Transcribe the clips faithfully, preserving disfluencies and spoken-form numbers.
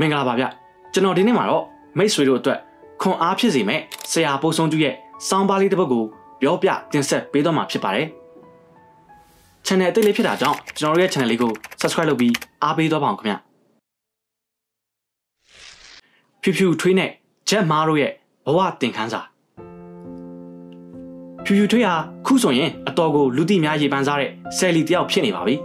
မင်္ဂလာပါဗျကျွန်တော်ဒီနေ့မှာတော့မိတ်ဆွေတို့အတွက်ခွန်အားဖြစ်စေမယ့်ဆရာပိုးဆုံးကျူရဲ့ဆောင်းပါးလေးတစ်ပုဒ်ကိုပြောပြတင်ဆက်ပေးတော့မှာဖြစ်ပါတယ် Channel အသစ်လေးဖြစ်တာကြောင့်ကျွန်တော်တို့ရဲ့ Channel လေးကို Subscribe လုပ်ပြီးအားပေးတော့ပါအောင်ခင်ဗျဖြူဖြူထွေးနဲ့ဂျက်မားတို့ရဲ့ဘဝသင်ခန်းစာဖြူဖြူထွေးဟာခုဆိုရင်အတော်ကိုလူသိများရေပန်းစားတဲ့ဆယ်လီတယောက်ဖြစ်နေပါပြီ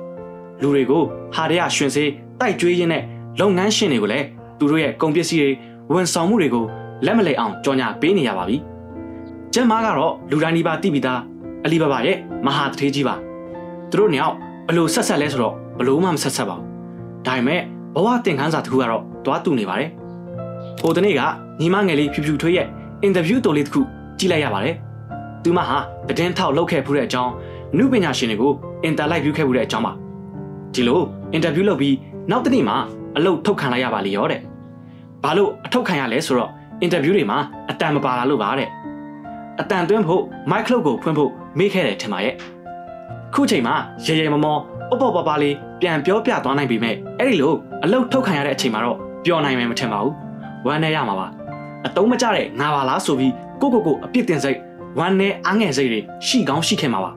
လူတွေကိုဟာတရရွှင်စေးတိုက်ကြွေးရင်းနဲ့လုပ်ငန်းရှင်တွေကိုလည်းသူတို့ရဲ့ကုန်ပစ္စည်းတွေဝန်ဆောင်မှုတွေကိုလက်မလဲအောင်ကြော်ညာပေးနေရပါပြီ။ဂျက်မားကတော့လူတိုင်းဒီပါတိပိသားအလီဘာဘာရဲ့မဟာတထေးကြီးပါ။သူတို့နှစ်ယောက်ဘလို့ဆက်ဆက်လဲဆိုတော့ဘလို့မှမဆက်ဆက်ပါဘူး။ဒါပေမဲ့ဘဝသင်ခန်းစာတစ်ခုကတော့တွားတူနေပါတယ်။ဟိုတနေ့ကညီမငယ်လေးဖြူဖြူထွေးရဲ့အင်တာဗျူးတိုလေးတစ်ခုကြည့်လိုက်ရပါတယ်။သူမဟာတည်ထောက်လုပ်ခဲ့ဖူးတဲ့အကြောင်းနုပညာရှင်တွေကိုအင်တာလိုက်ဗျူးခဲ့ဖူးတဲ့အကြောင်းပါ။ဒီလိုအင်တာဗျူးလုပ်ပြီးနောက်တစ်နေ့မှာအလုပ်ထုတ်ခံလိုက်ရပါလေရောတဲ့။ဘာလို့အထုတ်ခံရလဲဆိုတော့အင်တာဗျူးတွေမှာအတန်မပါလာလို့ပါတဲ့အတန်သွင်းဖို့မိုက်ခလုတ်ကိုဖွင့်ဖို့မေ့ခဲ့တယ်ထင်ပါရဲ့ခုချိန်မှာရေရေမမောအပေါ်ပေါ်ပါလေးပြန်ပြောပြသွားနိုင်ပေမဲ့အဲ့ဒီလိုအလုတ်ထုတ်ခံရတဲ့အချိန်မှာတော့ပျော်နိုင်မယ်မထင်ပါဘူးဝမ်းနဲ့ရမှာပါအတုံးမကြတဲ့ငါပါလားဆိုပြီးကိုကိုကိုအပြစ်တင်စိတ်ဝမ်းနဲ့အငယ်စိတ်တွေရှိကောင်းရှိခဲ့မှာပါ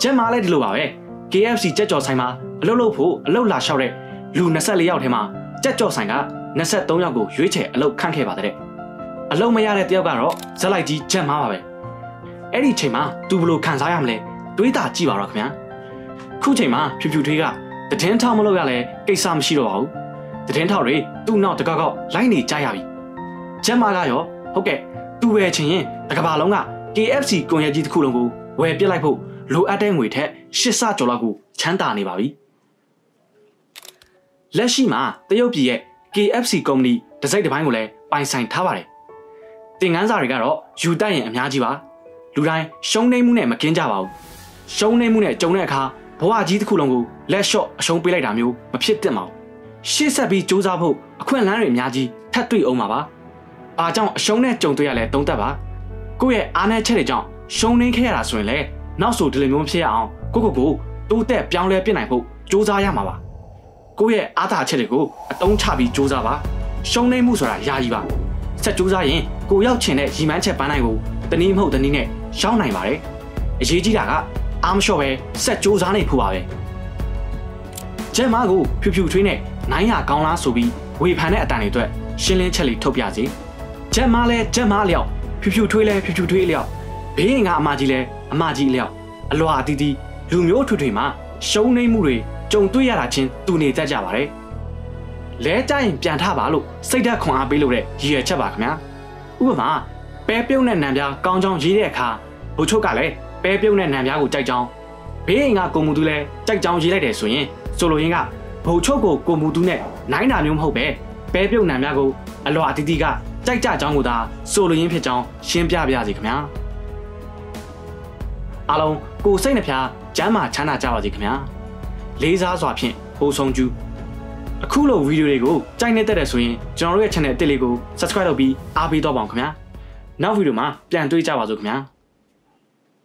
ကျမလည်းဒီလိုပါပဲ K F C ကြက်ကြော်ဆိုင်မှာအလုတ်လုပ်ဖို့အလုတ်လာလျှောက်တဲ့လူ၂၄ယောက်ထဲမှာကြက်ကြော်ဆိုင်က၂၃ယောက်ကိုရွေးချယ်အလုတ်ခန့်ခဲ့ပါတဲ့အလုံးမရတဲ့တယောက်ကတော့ဇက်လိုက်ကြီးဂျက်မားပါပဲအဲ့ဒီချိန်မှာသူဘလို့ခံစားရမလဲတွေးတာကြည့်ပါတော့ခင်ဗျာခုချိန်မှာဖြူဖြူထွေးကတည်င်းထောက်မလို့ရလဲကိစ္စမရှိတော့ပါဘူးတည်င်းထောက်တွေသူ့နောက်တကောက်ကောက်လိုက်နေကြရပြီဂျက်မားကရောဟုတ်ကဲ့သူ့ဝယ်ချင်ရင်တကဘာလုံးက K F C ကွန်ရက်ကြီးတစ်ခုလုံးကိုဝယ်ပစ်လိုက်ဖို့လိုအပ်တဲ့ငွေထက်ရှစ်ဆကျော်လောက်ကိုချမ်းသာနေပါပြီလက်ရှိမှာတရုတ်ပြည်ရဲ့ K F C ကုမ္ပဏီတစိုက်တစ်ပိုင်းကိုလည်းပိုင်ဆိုင်ထားပါတယ်သင်ခန်းစာတွေကတော့ယူတိုက်ရင်အများကြီးပါလူတိုင်းရှုံးနိမ့်မှုနဲ့မကင်းကြပါဘူးရှုံးနိမ့်မှုနဲ့ကြုံတဲ့အခါဘဝကြီးတစ်ခုလုံးကိုလက်လျှော့အရှုံးပေးလိုက်တာမျိုးမဖြစ်သင့်ပါဘူးရှေ့ဆက်ပြီးစူးစမ်းဖို့အခွင့်အလမ်းတွေအများကြီးထပ်တွေ့အောင်ပါပါ။အားကြောင့်အရှုံးနဲ့ကြုံတွေ့ရလဲသုံးသပ်ပါကိုယ့်ရဲ့အားနည်းချက်တွေကြောင့်ရှုံးနိမ့်ခဲ့ရတာဆိုရင်လည်းနောက်ဆိုဒီလိုမျိုးဖြစ်ရအောင်ကိုကိုကိုတိုးတက်ပြောင်းလဲပြင်နိုင်ဖို့စူးစမ်းရမှာပါကိုယ့်ရဲ့အားသာချက်တွေကိုအသုံးချပြီးစူးစမ်းပါရှုံးနိမ့်မှုဆိုတာယာယီပါဆက်စူးစမ်းရင်ကိုရောက်ချင်တဲ့ရီမန်းချက်ပန်းတိုင်းကိုတနည်းမဟုတ်တနည်းနဲ့ရောက်နိုင်ပါတယ်အရေးကြီးတာကအားမလျှော့ပဲဆက်စူးစမ်းနေဖို့ပါပဲဂျက်မားကိုဖြူဖြူထွေးနဲ့နိုင်ရကောင်းလားဆိုပြီးဝေဖန်တဲ့အတန်တွေအတွက်ရှင်းလင်းချက်လေးထုတ်ပြစီဂျက်မားလဲဂျက်မားလျောက်ဖြူဖြူထွေးလဲဖြူဖြူထွေးလျောက်ဘေးရင်ကအမကြီးလဲအမကြီးလျောက်အလွာအတီးတီးလူမျိုးထွေထွေမှာရှုံးနိမ့်မှုတွေကြုံတွေ့ရတာချင်းတူနေတတ်ကြပါတယ်လဲကြရင်ပြန်ထပါလို့စိတ်ဓာတ်ခွန်အားပေးလို့တဲ့ရည်ရွယ်ချက်ပါခင်ဗျာဥပမာပဲပြုတ်နဲ့နံပြားကောင်းချောင်းရေးတဲ့အခါဘို့ချုပ်ကလည်းပဲပြုတ်နဲ့နံပြားကိုကြိုက်ချောင်းဘေးအိမ်ကကိုမူသူလည်းကြိုက်ချောင်းရေးလိုက်တယ်ဆိုရင်ဆိုလိုရင်းကဘို့ချုပ်ကိုကိုမူသူနဲ့နိုင်တာမျိုးမဟုတ်ပဲပဲပြုတ်နံပြားကိုအလွာအတီးတီးကကြိုက်ကြချောင်းကိုသာဆိုလိုရင်းဖြစ်ချောင်းရှင်းပြပြစီခင်ဗျာအားလုံးကိုစိတ်နှဖျားကျမ်းမာချမ်းသာကြပါစေခင်ဗျာလေးစားစွာဖြင့်ဟိုဆုံးကျူးအခုလိုဗီဒီယိုတွေကိုကြိုက်နေတတ်တယ်ဆိုရင်ကျွန်တော်တို့ရဲ့ channel အသစ်လေးကို subscribe လုပ်ပြီးအားပေးတော့ပါအောင်ခင်ဗျာနောက်ဗီဒီယိုမှာပြန်တွေ့ကြပါစို့ခင်ဗျာ